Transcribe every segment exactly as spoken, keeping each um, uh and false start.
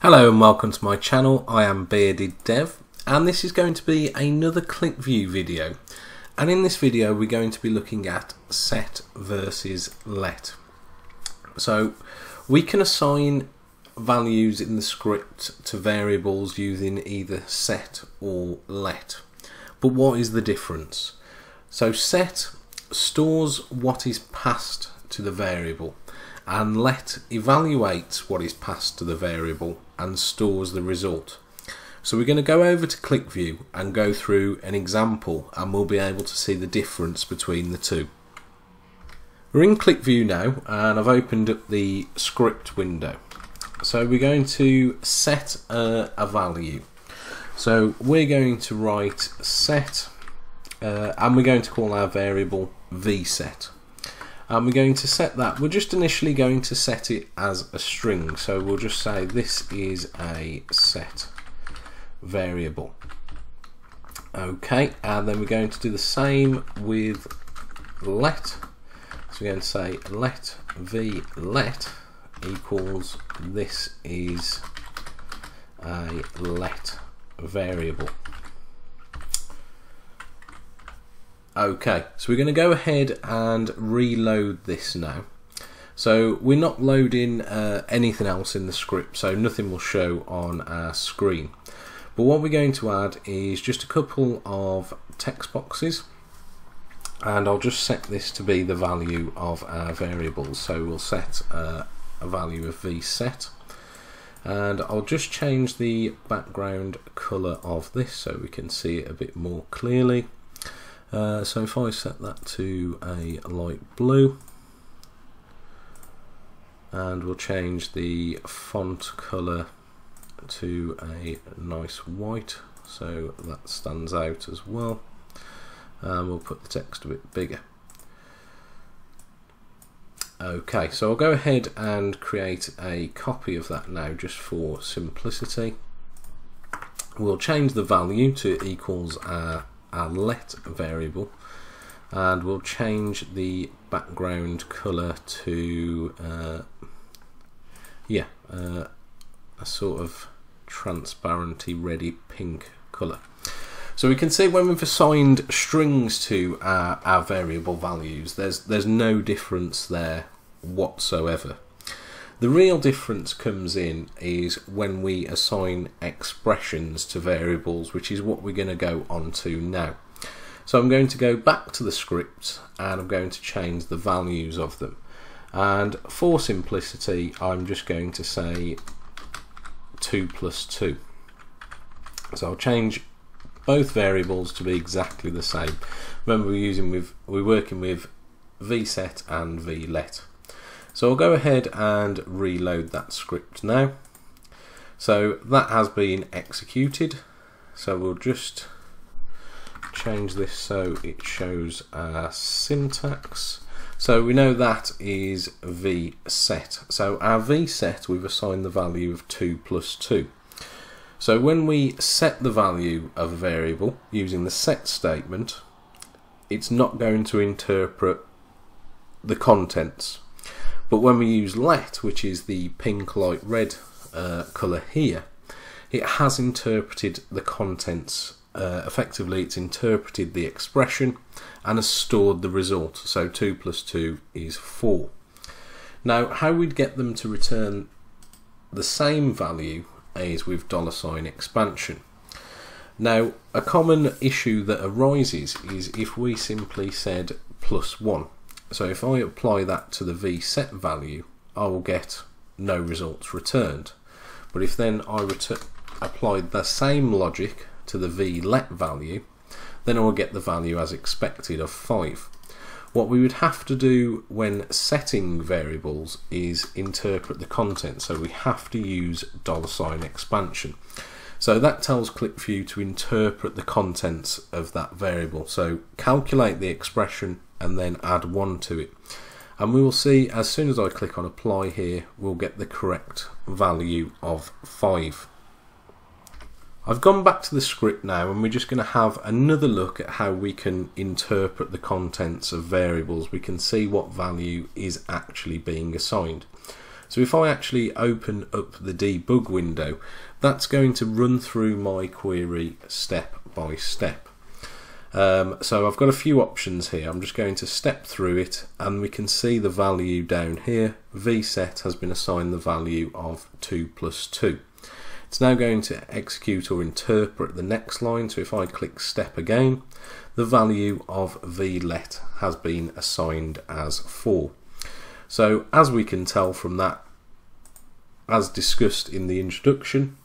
Hello and welcome to my channel. I am Bearded Dev and this is going to be another QlikView video, and in this video we're going to be looking at set versus let. So we can assign values in the script to variables using either set or let, but what is the difference? So set stores what is passed to the variable, and let evaluates what is passed to the variable and stores the result. So we're going to go over to QlikView and go through an example, and we'll be able to see the difference between the two. We're in QlikView now, and I've opened up the script window. So we're going to set uh, a value. So we're going to write set, uh, and we're going to call our variable vSet. And we're going to set that, we're just initially going to set it as a string, so we'll just say this is a set variable. Okay, and then we're going to do the same with let, so we're going to say let v let equals this is a let variable. Okay, so we're going to go ahead and reload this now. So we're not loading uh, anything else in the script, so nothing will show on our screen. But what we're going to add is just a couple of text boxes, and I'll just set this to be the value of our variables. So we'll set uh, a value of vSet, and I'll just change the background colour of this so we can see it a bit more clearly. Uh, so if I set that to a light blue, and we'll change the font colour to a nice white so that stands out as well, and we'll put the text a bit bigger. Okay, so I'll go ahead and create a copy of that now just for simplicity. We'll change the value to equals our our let variable, and we'll change the background color to uh, yeah uh, a sort of transparency ready pink color. So we can see when we've assigned strings to our, our variable values, there's there's no difference there whatsoever. The real difference comes in is when we assign expressions to variables, which is what we're going to go on to now. So I'm going to go back to the script and I'm going to change the values of them. And for simplicity, I'm just going to say two plus two. So I'll change both variables to be exactly the same. Remember, we're using with we're working with vSet and vLet. So I'll go ahead and reload that script now. So that has been executed. So we'll just change this so it shows our syntax. So we know that is vSet. So our vSet, we've assigned the value of two plus two. So when we set the value of a variable using the set statement, it's not going to interpret the contents. But when we use let, which is the pink, light, red uh, colour here, it has interpreted the contents. Uh, effectively, it's interpreted the expression and has stored the result. So two plus two is four. Now, how we'd get them to return the same value is with dollar sign expansion. Now, a common issue that arises is if we simply said plus one. So if I apply that to the vSet value, I will get no results returned. But if then I applied the same logic to the vLet value, then I will get the value as expected of five. What we would have to do when setting variables is interpret the content. So we have to use dollar sign expansion. So that tells QlikView to interpret the contents of that variable. So calculate the expression and then add one to it. And we will see as soon as I click on apply here, we'll get the correct value of five. I've gone back to the script now, and we're just going to have another look at how we can interpret the contents of variables. We can see what value is actually being assigned. So if I actually open up the debug window, that's going to run through my query step by step. Um, so I've got a few options here. I'm just going to step through it, and we can see the value down here. VSet has been assigned the value of two plus two. It's now going to execute or interpret the next line. So if I click step again, the value of VLet has been assigned as four. So as we can tell from that, as discussed in the introduction,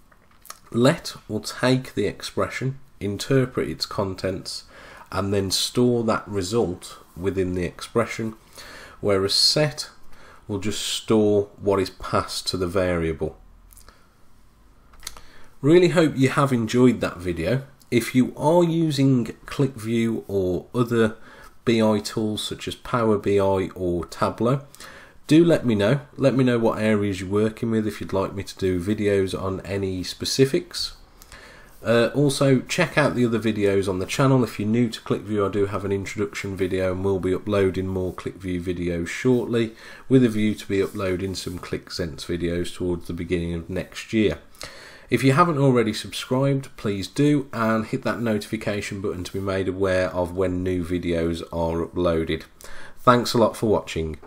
let will take the expression, interpret its contents, and then store that result within the expression, whereas set will just store what is passed to the variable. Really hope you have enjoyed that video. If you are using QlikView or other B I tools such as Power B I or Tableau, do let me know. Let me know what areas you're working with, if you'd like me to do videos on any specifics. Uh, also, check out the other videos on the channel. If you're new to QlikView, I do have an introduction video, and we'll be uploading more QlikView videos shortly, with a view to be uploading some QlikSense videos towards the beginning of next year. If you haven't already subscribed, please do, and hit that notification button to be made aware of when new videos are uploaded. Thanks a lot for watching.